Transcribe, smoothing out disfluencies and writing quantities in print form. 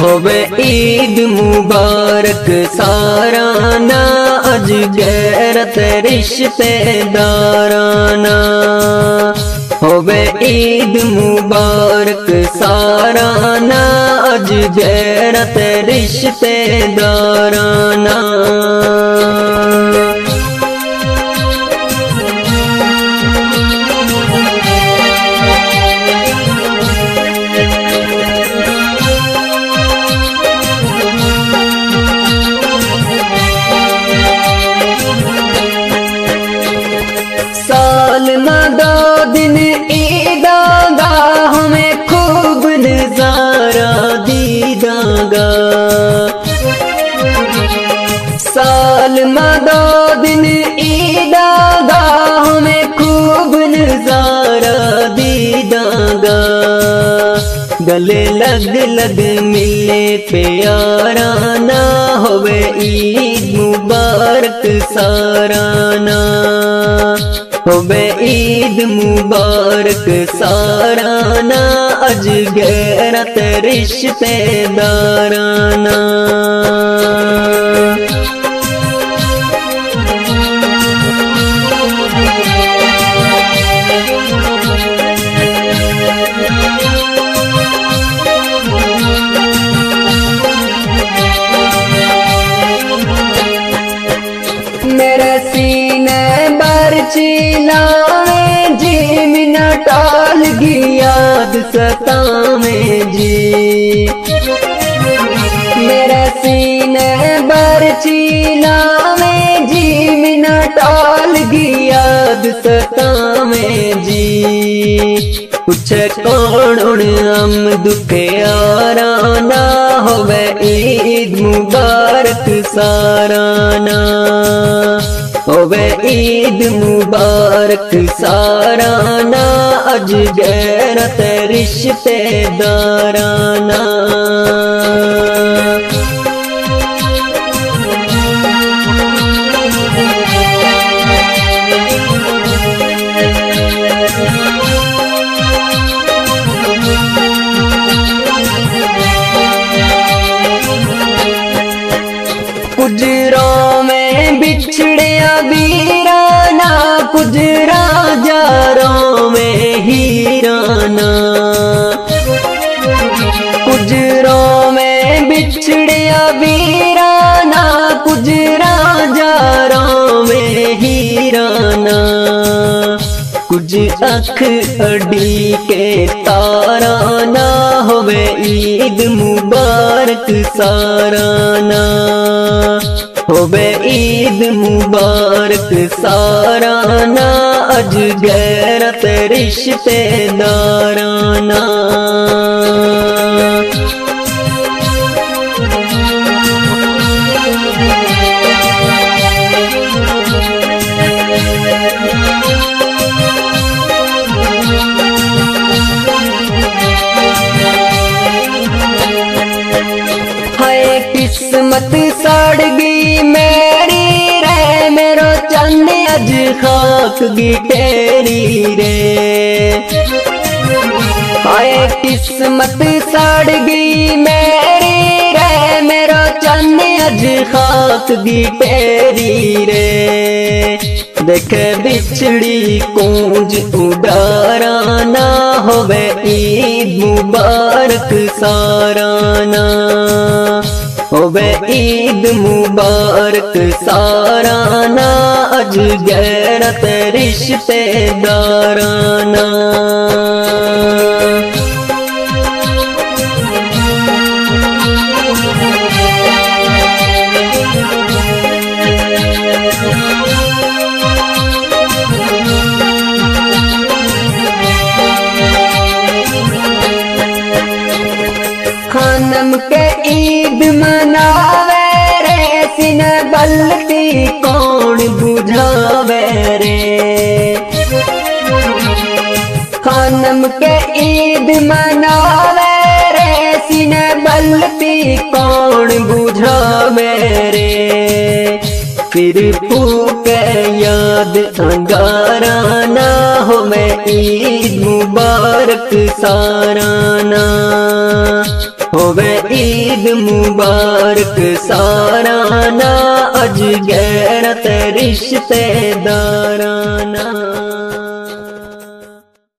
होवे ईद मुबारक सारा ना अज गैरत रिश्तेदाराना। होवे ईद मुबारक सारा ना अज गैरत रिश्तेदाराना। साल ना दो दिन ईदा गा हमें खूब नजारा दीदागा। गले लग लग मिले प्यारा ना होवे ईद मुबारक सारा ना। होवे ईद मुबारक सारा ना अज गैरत रिश्तेदाराना। मेरे सीने बरचीना में जी मिना टाल गया सता में जी। मेरे सीने बरचीना में जी मिना टाल गया सता में जी। पूछे कौन हम दुखियारा ना होवे ईद मुबारक सारा ना। होवे ईद मुबारक सारा ना अज गैरत रिश्तेदाराना। कुजरों में बिछड़िया वीराना कुछ राजारों में हीराना। कुजरों में बिछड़िया वीराना कुछ राजारों में हीराना। कुछ आँख अड़ी के तारा ना होवे ईद मुबारक सारा ना। होवे ईद मुबारक सारा ना अज गैरत रिश्तेदाराना। किस्मत सड़ गई मेरी रे मेरो चंद अज खाक गी तेरी रे। हाय किस्मत सड़ गई मेरी रे मेरो चंद अज खाक गी तेरी रे। देखे बिछड़ी कूंज उडारा ना होवे ईद मुबारक सारा ना। होवे ईद मुबारक सारा ना अज गैरत रिश्तेदाराना। खानम के ईद मनावे रे सिने बल्ती कौन बुझावे रे। खानम के ईद मनावे रे सिने बल्ती कौन बुझावे रे। फिर फूके याद अंगारा ना हो मैं ईद मुबारक सारा ना। ईद मुबारक साराना अज गैरत रिश्तेदाराना।